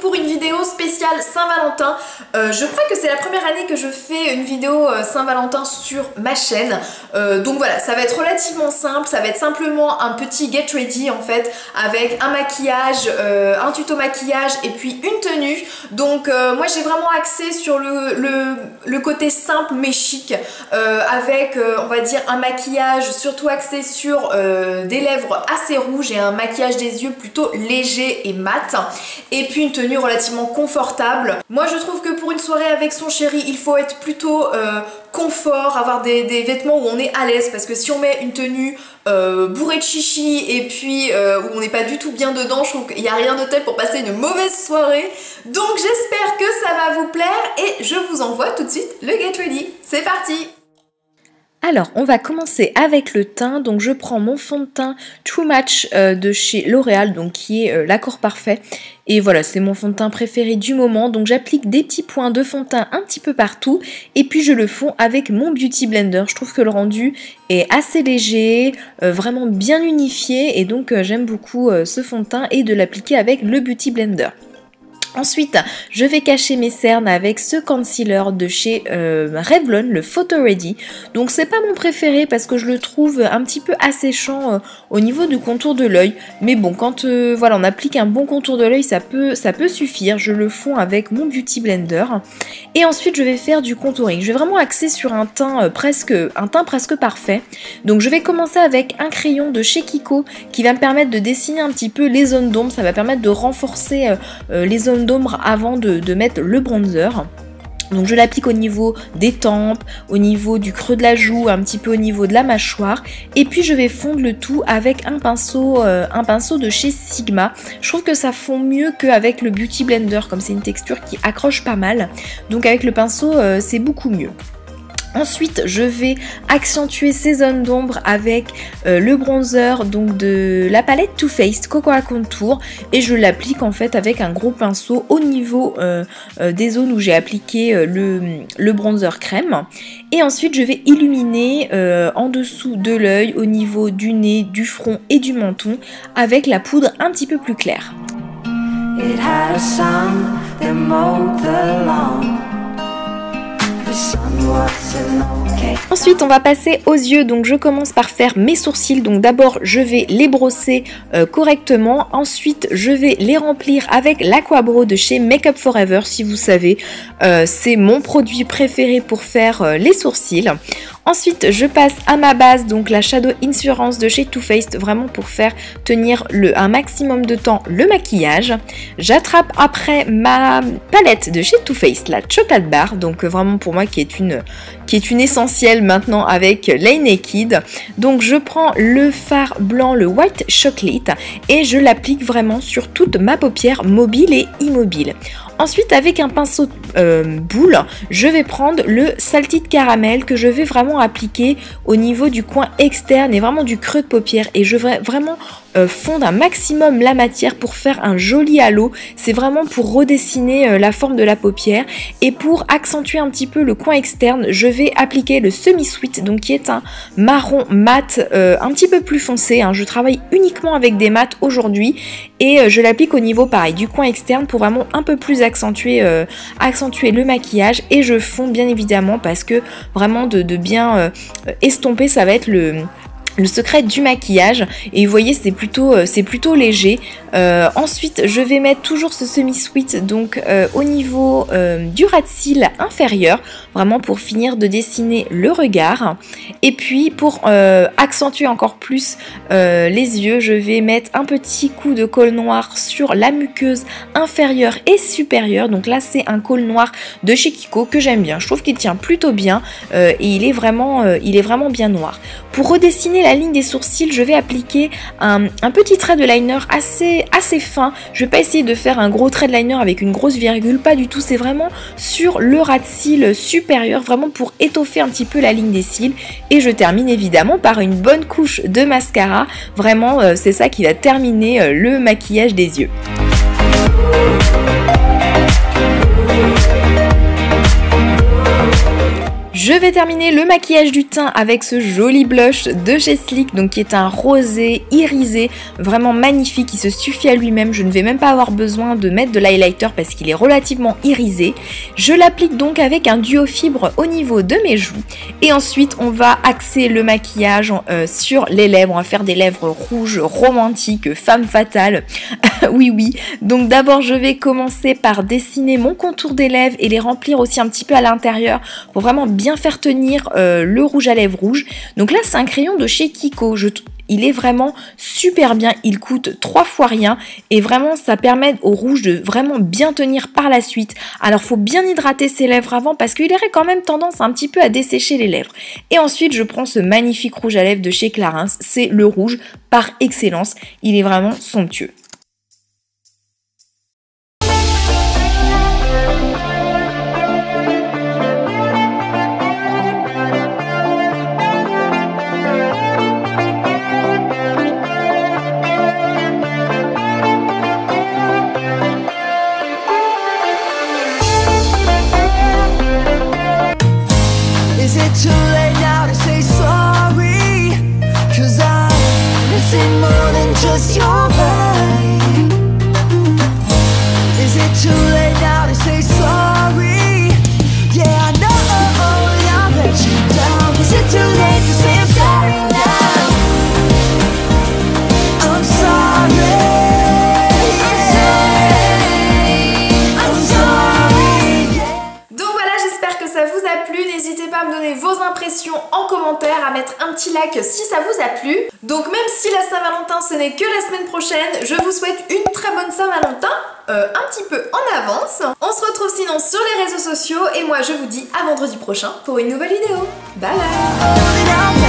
Pour une vidéo spéciale Saint-Valentin. Je crois que c'est la première année que je fais une vidéo Saint-Valentin sur ma chaîne. Donc voilà, ça va être relativement simple, ça va être simplement un petit get ready en fait, avec un maquillage, un tuto maquillage et puis une tenue. Donc moi j'ai vraiment axé sur le côté simple mais chic, avec on va dire un maquillage surtout axé sur des lèvres assez rouges et un maquillage des yeux plutôt léger et mat. Et puis une tenue relativement confortable. Moi je trouve que pour une soirée avec son chéri, il faut être plutôt confort, avoir des vêtements où on est à l'aise, parce que si on met une tenue bourrée de chichi et puis où on n'est pas du tout bien dedans, je trouve qu'il n'y a rien de tel pour passer une mauvaise soirée. Donc j'espère que ça va vous plaire et je vous envoie tout de suite le Get Ready. C'est parti! Alors, on va commencer avec le teint. Donc, je prends mon fond de teint True Match de chez L'Oréal, donc qui est l'accord parfait. Et voilà, c'est mon fond de teint préféré du moment. Donc, j'applique des petits points de fond de teint un petit peu partout. Et puis, je le fonds avec mon Beauty Blender. Je trouve que le rendu est assez léger, vraiment bien unifié. Et donc, j'aime beaucoup ce fond de teint et de l'appliquer avec le Beauty Blender. Ensuite, je vais cacher mes cernes avec ce concealer de chez Revlon, le Photo Ready. Donc c'est pas mon préféré parce que je le trouve un petit peu asséchant au niveau du contour de l'œil. Mais bon, quand voilà, on applique un bon contour de l'œil, ça peut suffire. Je le fonds avec mon Beauty Blender. Et ensuite, je vais faire du contouring. Je vais vraiment axer sur un teint presque parfait. Donc je vais commencer avec un crayon de chez Kiko qui va me permettre de dessiner un petit peu les zones d'ombre. Ça va permettre de renforcer les zones d'ombre avant de mettre le bronzer. Donc je l'applique au niveau des tempes, au niveau du creux de la joue, un petit peu au niveau de la mâchoire. Et puis je vais fondre le tout avec un pinceau de chez Sigma. Je trouve que ça fond mieux qu'avec le Beauty Blender, comme c'est une texture qui accroche pas mal. Donc avec le pinceau, c'est beaucoup mieux. Ensuite, je vais accentuer ces zones d'ombre avec le bronzer donc de la palette Too Faced Cocoa Contour, et je l'applique en fait avec un gros pinceau au niveau des zones où j'ai appliqué le bronzer crème. Et ensuite, je vais illuminer en dessous de l'œil, au niveau du nez, du front et du menton avec la poudre un petit peu plus claire. It had a sound that mowed the lawn. Ensuite, on va passer aux yeux. Donc je commence par faire mes sourcils. Donc d'abord je vais les brosser correctement. Ensuite je vais les remplir avec l'Aquabro de chez Make Up Forever. Si vous savez, c'est mon produit préféré pour faire les sourcils. Ensuite je passe à ma base, donc la Shadow Insurance de chez Too Faced, vraiment pour faire tenir un maximum de temps le maquillage. J'attrape après ma palette de chez Too Faced, la Chocolate Bar, donc vraiment pour moi qui est une essentielle maintenant avec Lay Naked. Donc je prends le fard blanc, le White Chocolate, et je l'applique vraiment sur toute ma paupière mobile et immobile. Ensuite, avec un pinceau boule, je vais prendre le Salty de Caramel que je vais vraiment appliquer au niveau du coin externe et vraiment du creux de paupière. Et je vais vraiment fondre un maximum la matière pour faire un joli halo. C'est vraiment pour redessiner la forme de la paupière. Et pour accentuer un petit peu le coin externe, je vais appliquer le semi-sweet, donc qui est un marron mat un petit peu plus foncé, hein. Je travaille uniquement avec des mats aujourd'hui et je l'applique au niveau pareil du coin externe pour vraiment un peu plus accentuer le maquillage. Et je fonds bien évidemment parce que vraiment de bien estomper, ça va être le secret du maquillage. Et vous voyez, c'est plutôt léger. Ensuite je vais mettre toujours ce semi-sweet donc au niveau du ras de cils inférieur, vraiment pour finir de dessiner le regard. Et puis pour accentuer encore plus les yeux, je vais mettre un petit coup de colle noir sur la muqueuse inférieure et supérieure. Donc là c'est un colle noir de chez Kiko que j'aime bien, je trouve qu'il tient plutôt bien et il est vraiment bien noir. Pour redessiner terminer la ligne des sourcils, je vais appliquer un petit trait de liner assez fin. Je vais pas essayer de faire un gros trait de liner avec une grosse virgule, pas du tout, c'est vraiment sur le ras de cils supérieur, vraiment pour étoffer un petit peu la ligne des cils. Et je termine évidemment par une bonne couche de mascara, vraiment c'est ça qui va terminer le maquillage des yeux. Je vais terminer le maquillage du teint avec ce joli blush de chez Sleek, donc qui est un rosé irisé, vraiment magnifique, qui se suffit à lui-même. Je ne vais même pas avoir besoin de mettre de l'highlighter parce qu'il est relativement irisé. Je l'applique donc avec un duo fibre au niveau de mes joues. Et ensuite, on va axer le maquillage sur les lèvres. On va faire des lèvres rouges, romantiques, femme fatale. oui. Donc d'abord, je vais commencer par dessiner mon contour des lèvres et les remplir aussi un petit peu à l'intérieur pour vraiment bien faire tenir le rouge à lèvres rouge. Donc là c'est un crayon de chez Kiko, il est vraiment super bien, il coûte 3 fois rien et vraiment ça permet au rouge de vraiment bien tenir par la suite. Alors faut bien hydrater ses lèvres avant parce qu'il aurait quand même tendance un petit peu à dessécher les lèvres. Et ensuite je prends ce magnifique rouge à lèvres de chez Clarins, c'est le rouge par excellence, il est vraiment somptueux. En commentaire, à mettre un petit like si ça vous a plu. Donc même si la Saint-Valentin ce n'est que la semaine prochaine, je vous souhaite une très bonne Saint-Valentin un petit peu en avance. On se retrouve sinon sur les réseaux sociaux et moi je vous dis à vendredi prochain pour une nouvelle vidéo. Bye bye.